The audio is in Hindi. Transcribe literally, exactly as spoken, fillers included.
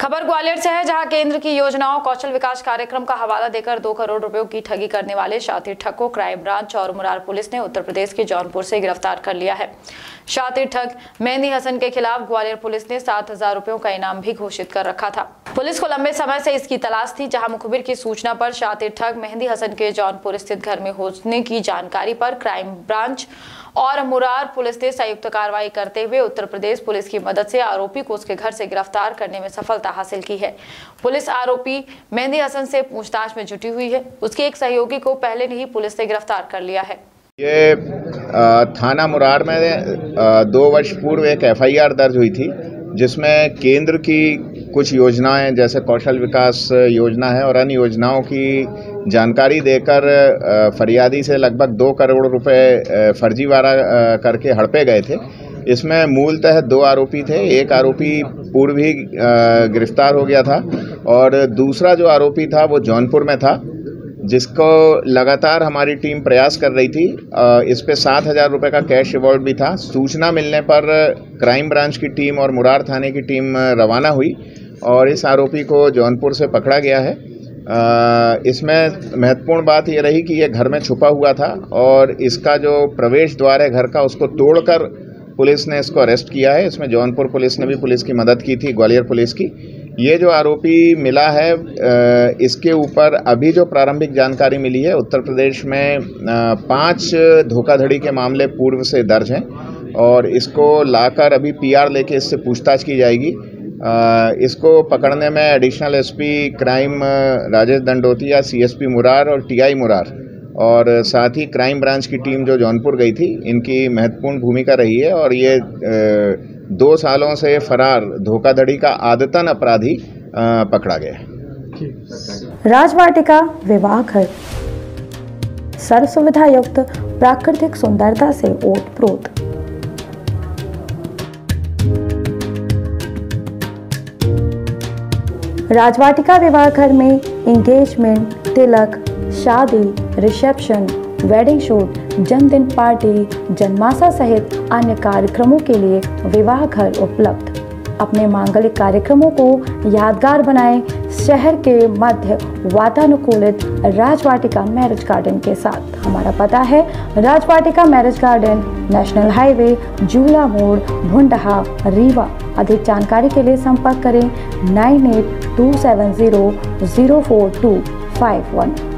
खबर ग्वालियर से है, जहां केंद्र की योजनाओं कौशल विकास कार्यक्रम का हवाला देकर दो करोड़ रुपयों की ठगी करने वाले शातिर ठग को क्राइम ब्रांच और मुरार पुलिस ने उत्तर प्रदेश के जौनपुर से गिरफ्तार कर लिया है। शातिर ठग मेहंदी हसन के खिलाफ ग्वालियर पुलिस ने सात हजार रुपयों का इनाम भी घोषित कर रखा था। पुलिस को लंबे समय से इसकी तलाश थी, जहां मुखबिर की सूचना पर शातिर ठग मेहंदी हसन के जौनपुर स्थित घर में होने की जानकारी पर क्राइम ब्रांच और मुरार पुलिस ने संयुक्त कार्रवाई करते हुए उत्तर प्रदेश पुलिस की मदद से आरोपी को उसके घर से गिरफ्तार करने में सफलता हासिल की है। पुलिस आरोपी मेहंदी हसन से पूछताछ में जुटी हुई है। उसके एक सहयोगी को पहले ही पुलिस ने गिरफ्तार कर लिया है। ये थाना मुरार में दो वर्ष पूर्व एक एफ आई आर दर्ज हुई थी, जिसमें केंद्र की कुछ योजनाएं जैसे कौशल विकास योजना है और अन्य योजनाओं की जानकारी देकर फरियादी से लगभग दो करोड़ रुपए फर्जीवाड़ा करके हड़पे गए थे। इसमें मूलतः दो आरोपी थे। एक आरोपी पूर्व ही गिरफ्तार हो गया था और दूसरा जो आरोपी था वो जौनपुर में था, जिसको लगातार हमारी टीम प्रयास कर रही थी। इस पे सात हज़ार रुपये का कैश रिवॉर्ड भी था। सूचना मिलने पर क्राइम ब्रांच की टीम और मुरार थाने की टीम रवाना हुई और इस आरोपी को जौनपुर से पकड़ा गया है। इसमें महत्वपूर्ण बात ये रही कि ये घर में छुपा हुआ था और इसका जो प्रवेश द्वार है घर का, उसको तोड़कर पुलिस ने इसको अरेस्ट किया है। इसमें जौनपुर पुलिस ने भी पुलिस की मदद की थी, ग्वालियर पुलिस की। ये जो आरोपी मिला है, इसके ऊपर अभी जो प्रारंभिक जानकारी मिली है, उत्तर प्रदेश में पाँच धोखाधड़ी के मामले पूर्व से दर्ज हैं और इसको लाकर अभी पी आर लेके इससे पूछताछ की जाएगी। इसको पकड़ने में additional S P crime Rajesh Dandotiya, C S P Murar और टी आई मुरार और साथ ही क्राइम ब्रांच की टीम जो जौनपुर गई थी, इनकी महत्वपूर्ण भूमिका रही है। और ये दो सालों से फरार धोखाधड़ी का आदतन अपराधी पकड़ा गया। राजवाटिका विवाह घर सर्व सुविधा युक्त प्राकृतिक सुंदरता से ओतप्रोत। राजवाटिका विवाह घर में एंगेजमेंट, तिलक, शादी, रिसेप्शन, वेडिंग शूट, जन्मदिन पार्टी, जन्माशय सहित अन्य कार्यक्रमों के लिए विवाह घर उपलब्ध। अपने मांगलिक कार्यक्रमों को यादगार बनाएं शहर के मध्य वातानुकूलित राजवाटिका मैरिज गार्डन के साथ। हमारा पता है Rajvatika marriage garden, national highway, Jula मोड़, भुंडहा, रीवा। अधिक जानकारी के लिए संपर्क करें nine eight two seven zero zero four two five one.